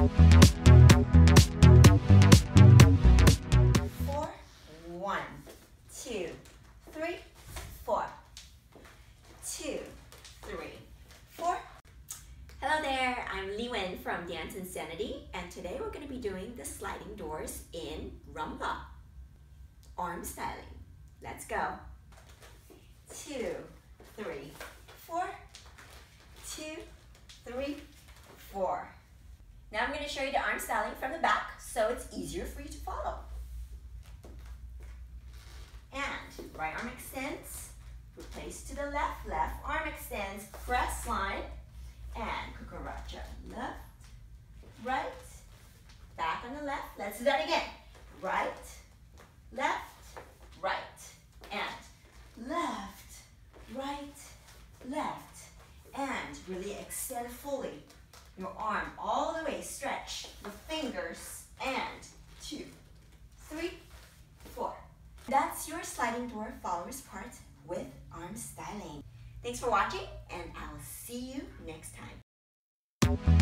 4, 1, 2, 3, 4, 2, 3, 4. Hello there, I'm LiWen from Dance Insanity, and today we're going to be doing the sliding doors in rumba, arm styling. Let's go. 2, 3, 4, 2, 3, 4. Now I'm going to show you the arm styling from the back so it's easier for you to follow. And right arm extends, replace to the left, left arm extends, press line, and cucaracha, left, right, back on the left. Let's do that again. Right, left, right, and left, right, left, and really extend fully. Your arm all the way, stretch the fingers, and 2, 3, 4. That's your sliding door followers part with arm styling. Thanks for watching, and I'll see you next time.